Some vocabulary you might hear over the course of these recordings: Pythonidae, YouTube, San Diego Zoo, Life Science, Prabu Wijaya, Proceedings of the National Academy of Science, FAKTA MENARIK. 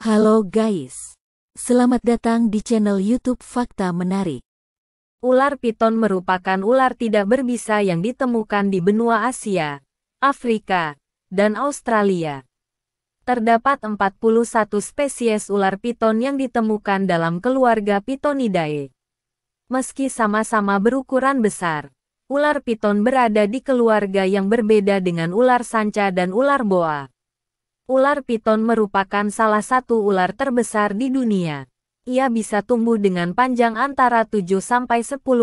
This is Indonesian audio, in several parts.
Halo guys, selamat datang di channel YouTube Fakta Menarik. Ular piton merupakan ular tidak berbisa yang ditemukan di benua Asia, Afrika, dan Australia. Terdapat 41 spesies ular piton yang ditemukan dalam keluarga Pythonidae. Meski sama-sama berukuran besar, ular piton berada di keluarga yang berbeda dengan ular sanca dan ular boa. Ular piton merupakan salah satu ular terbesar di dunia. Ia bisa tumbuh dengan panjang antara 7-10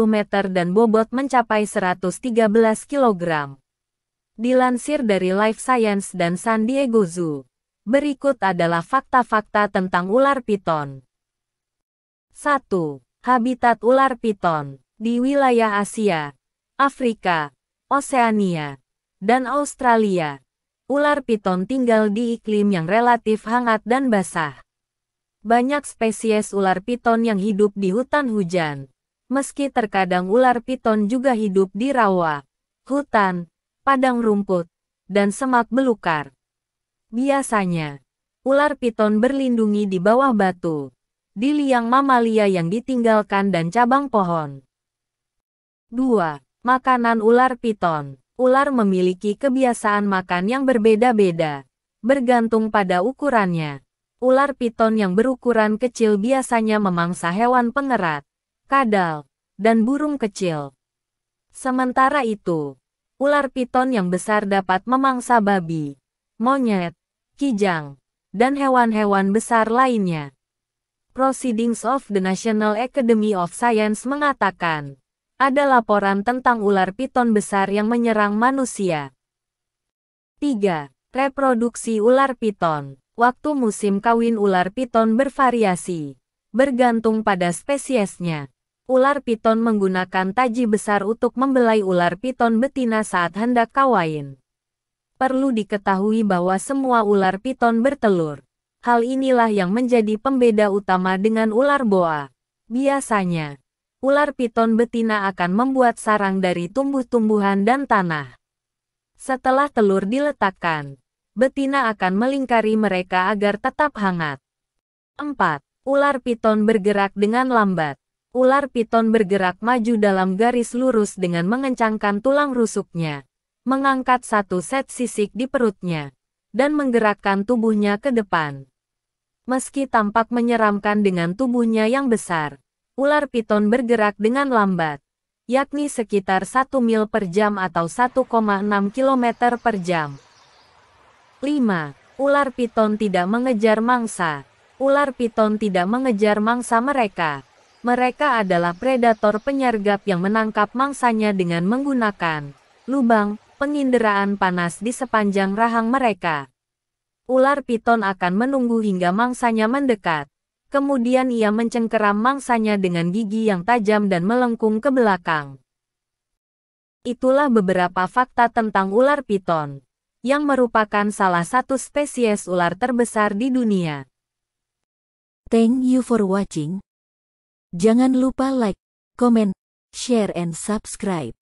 meter dan bobot mencapai 113 kg. Dilansir dari Life Science dan San Diego Zoo, berikut adalah fakta-fakta tentang ular piton. 1. Habitat ular piton di wilayah Asia, Afrika, Oseania, dan Australia. Ular piton tinggal di iklim yang relatif hangat dan basah. Banyak spesies ular piton yang hidup di hutan hujan. Meski terkadang ular piton juga hidup di rawa, hutan, padang rumput, dan semak belukar. Biasanya, ular piton berlindungi di bawah batu, di liang mamalia yang ditinggalkan dan cabang pohon. 2. Makanan ular piton. Ular memiliki kebiasaan makan yang berbeda-beda, bergantung pada ukurannya. Ular piton yang berukuran kecil biasanya memangsa hewan pengerat, kadal, dan burung kecil. Sementara itu, ular piton yang besar dapat memangsa babi, monyet, kijang, dan hewan-hewan besar lainnya. Proceedings of the National Academy of Science mengatakan, ada laporan tentang ular piton besar yang menyerang manusia. 3. Reproduksi ular piton. Waktu musim kawin ular piton bervariasi, bergantung pada spesiesnya. Ular piton menggunakan taji besar untuk membelai ular piton betina saat hendak kawin. Perlu diketahui bahwa semua ular piton bertelur. Hal inilah yang menjadi pembeda utama dengan ular boa. Biasanya, ular piton betina akan membuat sarang dari tumbuh-tumbuhan dan tanah. Setelah telur diletakkan, betina akan melingkari mereka agar tetap hangat. 4. Ular piton bergerak dengan lambat. Ular piton bergerak maju dalam garis lurus dengan mengencangkan tulang rusuknya, mengangkat satu set sisik di perutnya, dan menggerakkan tubuhnya ke depan. Meski tampak menyeramkan dengan tubuhnya yang besar, ular piton bergerak dengan lambat, yakni sekitar 1 mil per jam atau 1,6 km per jam. 5. Ular piton tidak mengejar mangsa. Ular piton tidak mengejar mangsa mereka. Mereka adalah predator penyergap yang menangkap mangsanya dengan menggunakan lubang penginderaan panas di sepanjang rahang mereka. Ular piton akan menunggu hingga mangsanya mendekat. Kemudian ia mencengkeram mangsanya dengan gigi yang tajam dan melengkung ke belakang. Itulah beberapa fakta tentang ular piton, yang merupakan salah satu spesies ular terbesar di dunia. Thank you for watching. Jangan lupa like, comment, share and subscribe.